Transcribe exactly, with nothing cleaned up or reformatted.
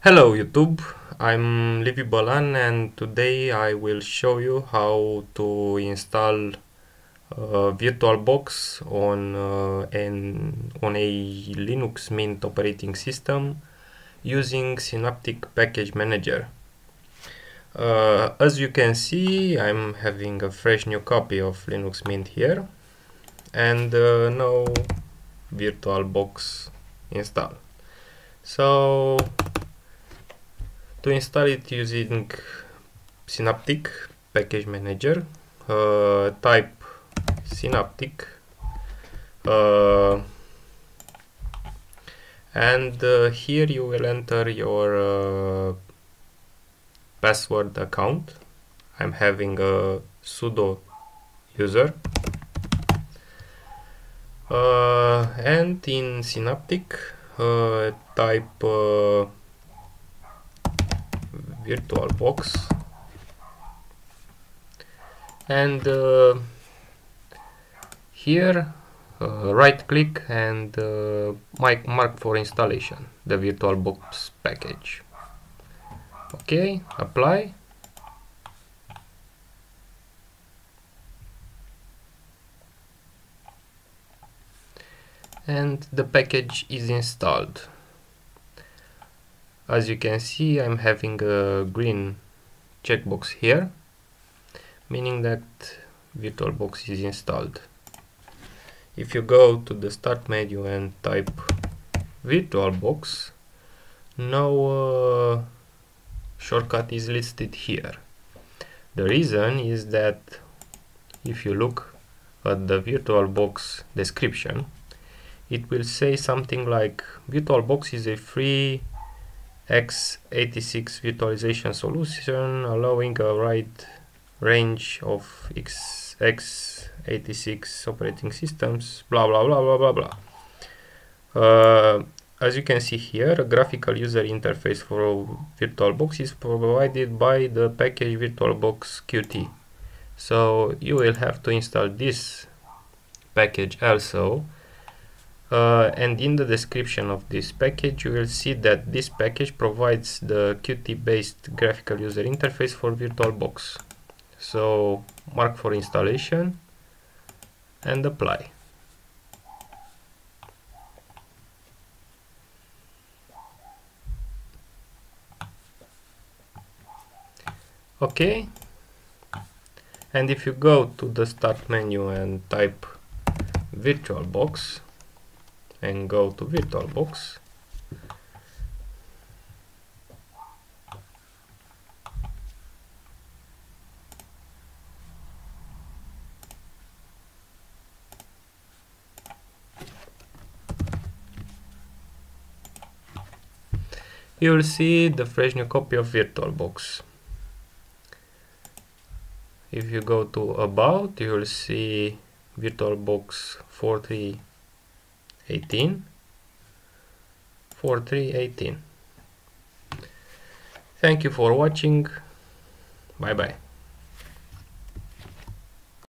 Hello YouTube, I'm Liviu Balan and today I will show you how to install uh, VirtualBox on, uh, an, on a Linux Mint operating system using Synaptic Package Manager. Uh, as you can see, I'm having a fresh new copy of Linux Mint here and uh, now VirtualBox install. So, to install it using Synaptic Package Manager, uh, type Synaptic uh, and uh, here you will enter your uh, password account. I'm having a sudo user uh, and in Synaptic uh, type uh, VirtualBox and uh, here uh, right click and uh, mark for installation the VirtualBox package. Okay, apply. And the package is installed. As you can see, I'm having a green checkbox here, meaning that VirtualBox is installed. If you go to the start menu and type VirtualBox, no uh, shortcut is listed here. The reason is that if you look at the VirtualBox description, it will say something like VirtualBox is a free x eighty-six virtualization solution allowing a wide range of x eighty-six operating systems, blah blah blah blah blah blah. Uh, as you can see here, a graphical user interface for VirtualBox is provided by the package VirtualBox Qt. So you will have to install this package also. Uh, and in the description of this package you will see that this package provides the Qt based graphical user interface for VirtualBox. So mark for installation and apply. Okay, and if you go to the start menu and type VirtualBox and go to VirtualBox, you will see the fresh new copy of VirtualBox. If you go to About, you will see VirtualBox four three eighteen. Thank you for watching. Bye bye.